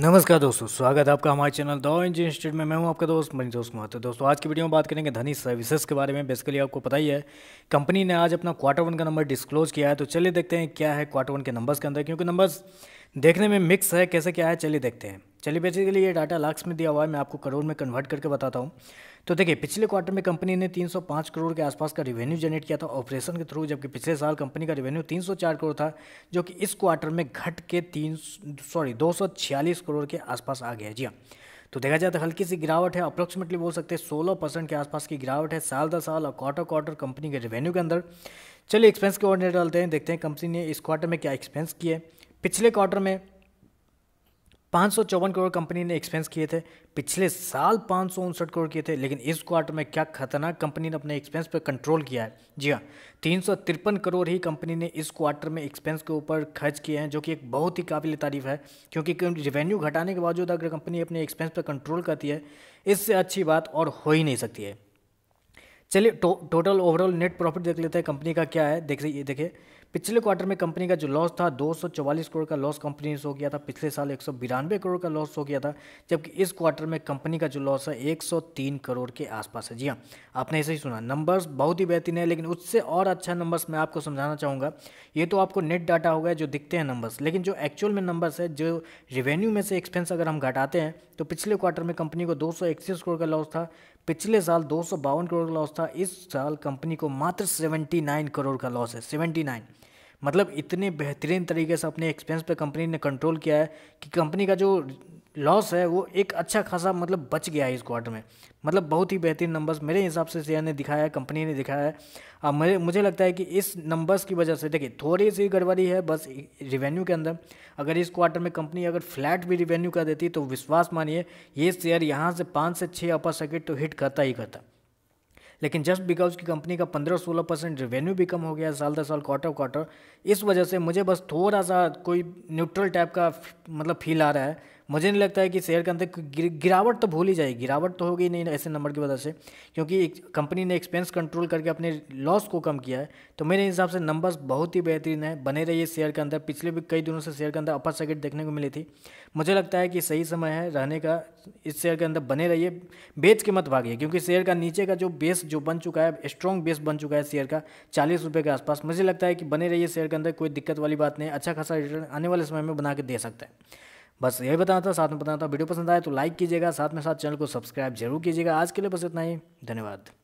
नमस्कार दोस्तों, स्वागत है आपका हमारे चैनल द इंजीनियर्स ट्रेड में। मैं हूं आपका दोस्त मनीष कुमार। तो दोस्तों, आज की वीडियो में बात करेंगे धनी सर्विसेज के बारे में। बेसिकली आपको पता ही है, कंपनी ने आज अपना Q1 का नंबर डिस्क्लोज किया है। तो चलिए देखते हैं क्या है Q1 के नंबर्स के अंदर, क्योंकि नंबर्स देखने में मिक्स है, कैसे क्या है चलिए देखते हैं। चलिए, बेसिकली ये डाटा लाख्स में दिया हुआ है, मैं आपको करोड़ में कन्वर्ट करके बताता हूँ। तो देखिए, पिछले क्वार्टर में कंपनी ने 305 करोड़ के आसपास का रेवेन्यू जनरेट किया था ऑपरेशन के थ्रू, जबकि पिछले साल कंपनी का रेवेन्यू 304 करोड़ था, जो कि इस क्वार्टर में घट के 246 करोड़ के आसपास आ गया। जी हाँ, तो देखा जाए तो हल्की सी गिरावट है, अप्रोक्सीमेटली बोल सकते हैं 16% के आसपास की गिरावट है साल दर साल और क्वार्टर कंपनी के रेवेन्यू के अंदर। चलिए एक्सपेंस के ऑर्डर डालते हैं, देखते हैं कंपनी ने इस क्वार्टर में क्या एक्सपेंस किए। पिछले क्वार्टर में 554 करोड़ कंपनी ने एक्सपेंस किए थे, पिछले साल 559 करोड़ किए थे, लेकिन इस क्वार्टर में क्या खतरनाक कंपनी ने अपने एक्सपेंस पर कंट्रोल किया है। जी हाँ, 353 करोड़ ही कंपनी ने इस क्वार्टर में एक्सपेंस के ऊपर खर्च किए हैं, जो कि एक बहुत ही काबिल तारीफ है, क्योंकि रेवेन्यू घटाने के बावजूद अगर कंपनी अपने एक्सपेंस पर कंट्रोल करती है, इससे अच्छी बात और हो ही नहीं सकती है। चलिए टोटल ओवरऑल नेट प्रॉफिट देख लेते हैं कंपनी का क्या है। देखिए, पिछले क्वार्टर में कंपनी का जो लॉस था 244 करोड़ का लॉस कंपनी ने शो किया था, पिछले साल 192 करोड़ का लॉस शो किया था, जबकि इस क्वार्टर में कंपनी का जो लॉस है 103 करोड़ के आसपास है। जी हाँ, आपने ऐसे ही सुना, नंबर्स बहुत ही बेहतरीन है, लेकिन उससे और अच्छा नंबर्स मैं आपको समझाना चाहूँगा। ये तो आपको नेट डाटा होगा जो दिखते हैं नंबर्स, लेकिन जो एक्चुअल में नंबर्स है, जो रेवेन्यू में से एक्सपेंस अगर हम घटाते हैं, तो पिछले क्वार्टर में कंपनी को 231 करोड़ का लॉस था, पिछले साल 252 करोड़ का लॉस था, इस साल कंपनी को मात्र 79 करोड़ का लॉस है। 79 मतलब इतने बेहतरीन तरीके से अपने एक्सपेंस पे कंपनी ने कंट्रोल किया है कि कंपनी का जो लॉस है वो एक अच्छा खासा मतलब बच गया है इस क्वार्टर में। मतलब बहुत ही बेहतरीन नंबर्स मेरे हिसाब से शेयर ने दिखाया है, कंपनी ने दिखाया है। अब मुझे लगता है कि इस नंबर्स की वजह से देखिए थोड़ी सी गड़बड़ी है बस रेवेन्यू के अंदर। अगर इस क्वार्टर में कंपनी अगर फ्लैट भी रेवेन्यू कर देती तो विश्वास मानिए ये शेयर यहाँ से 5 से 6 अपर सर्किट तो हिट करता ही करता। लेकिन जस्ट बिकॉज की कंपनी का 15-16% रेवेन्यू भी कम हो गया साल दर साल क्वार्टर, इस वजह से मुझे बस थोड़ा सा कोई न्यूट्रल टाइप का मतलब फील आ रहा है। मुझे नहीं लगता है कि शेयर के अंदर गिरावट तो भूल ही जाएगी, गिरावट तो होगी नहीं ऐसे नंबर की वजह से, क्योंकि कंपनी ने एक्सपेंस कंट्रोल करके अपने लॉस को कम किया है। तो मेरे हिसाब से नंबर्स बहुत ही बेहतरीन है, बने रहिए शेयर के अंदर। पिछले भी कई दिनों से शेयर के अंदर अपर सर्किट देखने को मिली थी, मुझे लगता है कि सही समय है रहने का, इस शेयर के अंदर बने रहिए, बेच के मत भागिए, क्योंकि शेयर का नीचे का जो बेस जो बन चुका है, स्ट्रॉन्ग बेस बन चुका है शेयर का 40 रुपये के आसपास, मुझे लगता है कि बने रहिए शेयर के अंदर, कोई दिक्कत वाली बात नहीं, अच्छा खासा रिटर्न आने वाले समय में बना के दे सकता है। बस यही बताना था, साथ में बताना था। वीडियो पसंद आए तो लाइक कीजिएगा, साथ में साथ चैनल को सब्सक्राइब जरूर कीजिएगा। आज के लिए बस इतना ही, धन्यवाद।